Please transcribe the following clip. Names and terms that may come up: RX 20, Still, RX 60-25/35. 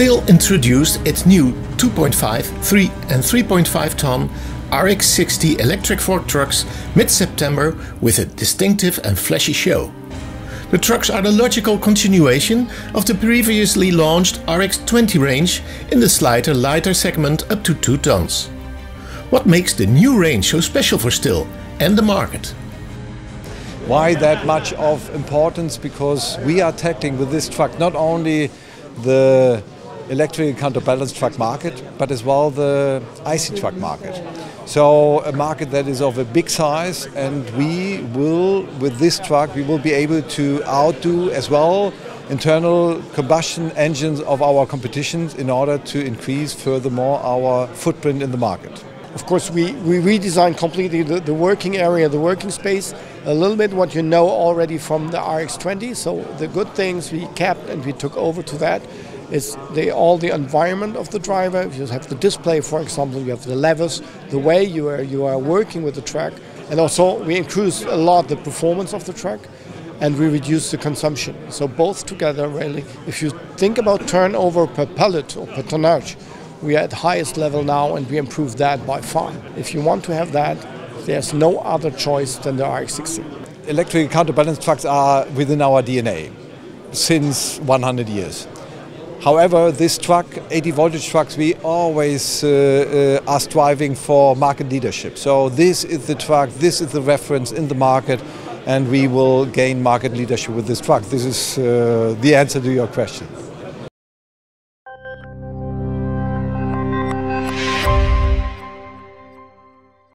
Still introduced its new 2.5, 3 and 3.5 ton RX 60 electric fork trucks mid-September with a distinctive and flashy show. The trucks are the logical continuation of the previously launched RX 20 range in the slighter lighter segment up to 2 tons. What makes the new range so special for Still and the market? Why that much of importance? Because we are tackling with this truck not only the electric counterbalance truck market, but as well the IC truck market. So a market that is of a big size, and we will, with this truck, we will be able to outdo as well internal combustion engines of our competitions in order to increase furthermore our footprint in the market. Of course, we redesigned completely the working area, the working space, a little bit what you know already from the RX20. So the good things we kept and we took over to that is all the environment of the driver. You have the display, for example, you have the levers, the way you are working with the truck. And also we increased a lot the performance of the truck, and we reduced the consumption. So both together, really, if you think about turnover per pallet or per tonnage, we are at highest level now, and we improved that by far. If you want to have that, there's no other choice than the RX 60. Electric counterbalance trucks are within our DNA since 100 years. However, this truck, 80 voltage trucks, we always are striving for market leadership. So this is the truck, this is the reference in the market, and we will gain market leadership with this truck. This is the answer to your question.